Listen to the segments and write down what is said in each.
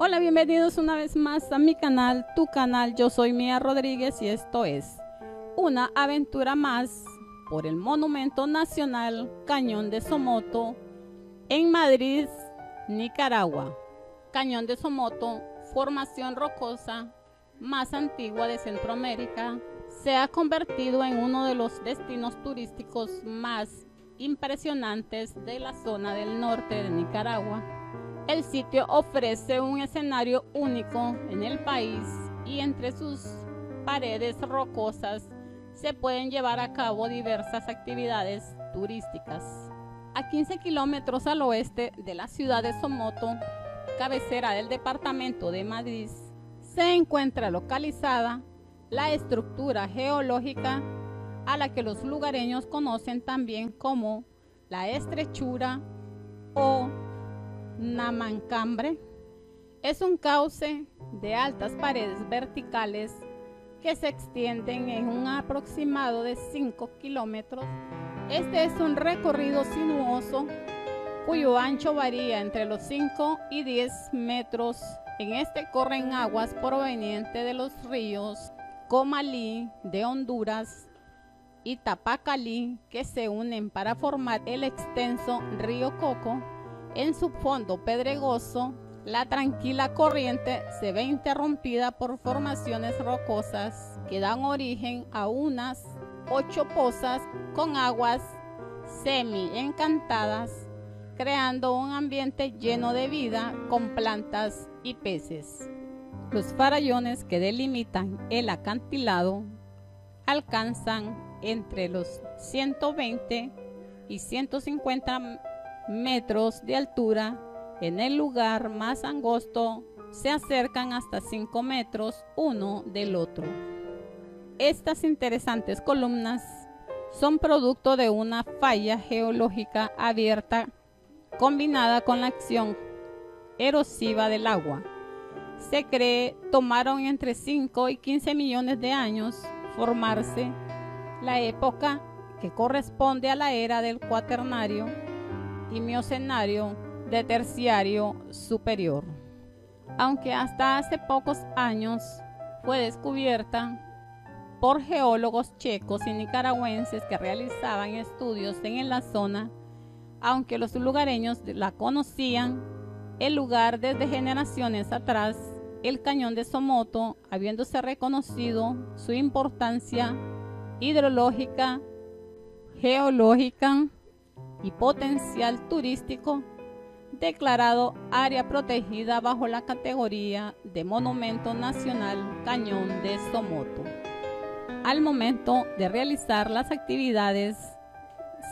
Hola, bienvenidos una vez más a mi canal, tu canal. Yo soy Mia Rodríguez y esto es una aventura más por el Monumento Nacional Cañón de Somoto en Madriz, Nicaragua. Cañón de Somoto, formación rocosa más antigua de Centroamérica, se ha convertido en uno de los destinos turísticos más impresionantes de la zona del norte de Nicaragua. El sitio ofrece un escenario único en el país y entre sus paredes rocosas se pueden llevar a cabo diversas actividades turísticas. A 15 kilómetros al oeste de la ciudad de Somoto, cabecera del departamento de Madriz, se encuentra localizada la estructura geológica a la que los lugareños conocen también como la Estrechura o Namancambre. Es un cauce de altas paredes verticales que se extienden en un aproximado de 5 kilómetros. Este es un recorrido sinuoso cuyo ancho varía entre los 5 y 10 metros. En este corren aguas provenientes de los ríos Comalí de Honduras y Tapacalí, que se unen para formar el extenso río Coco. En su fondo pedregoso, la tranquila corriente se ve interrumpida por formaciones rocosas que dan origen a unas 8 pozas con aguas semi-encantadas, creando un ambiente lleno de vida con plantas y peces. Los farallones que delimitan el acantilado alcanzan entre los 120 y 150 metros de altura. En el lugar más angosto se acercan hasta 5 metros uno del otro. Estas interesantes columnas son producto de una falla geológica abierta combinada con la acción erosiva del agua. Se cree tomaron entre 5 y 15 millones de años formarse, la época que corresponde a la era del Cuaternario y Miocenario de Terciario Superior. Aunque hasta hace pocos años fue descubierta por geólogos checos y nicaragüenses que realizaban estudios en la zona, aunque los lugareños la conocían, el lugar desde generaciones atrás, el Cañón de Somoto, habiéndose reconocido su importancia hidrológica, geológica y potencial turístico, declarado área protegida bajo la categoría de Monumento Nacional Cañón de Somoto. Al momento de realizar las actividades,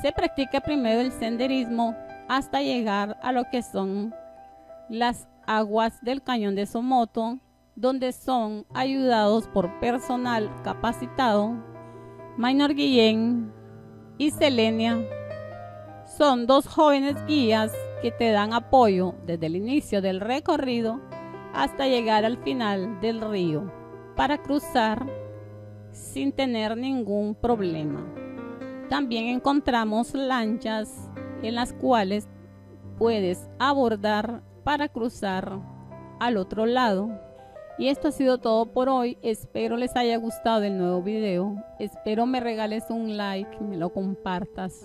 se practica primero el senderismo hasta llegar a lo que son las aguas del Cañón de Somoto, donde son ayudados por personal capacitado. Maynor Guillén y Selenia son dos jóvenes guías que te dan apoyo desde el inicio del recorrido hasta llegar al final del río para cruzar sin tener ningún problema. También encontramos lanchas en las cuales puedes abordar para cruzar al otro lado. Y esto ha sido todo por hoy. Espero les haya gustado el nuevo video. Espero me regales un like, me lo compartas.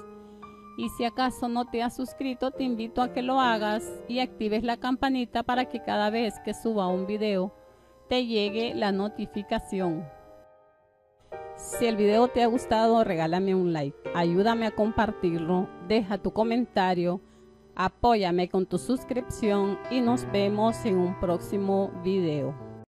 Y si acaso no te has suscrito, te invito a que lo hagas y actives la campanita para que cada vez que suba un video te llegue la notificación. Si el video te ha gustado, regálame un like. Ayúdame a compartirlo. Deja tu comentario. Apóyame con tu suscripción y nos vemos en un próximo video.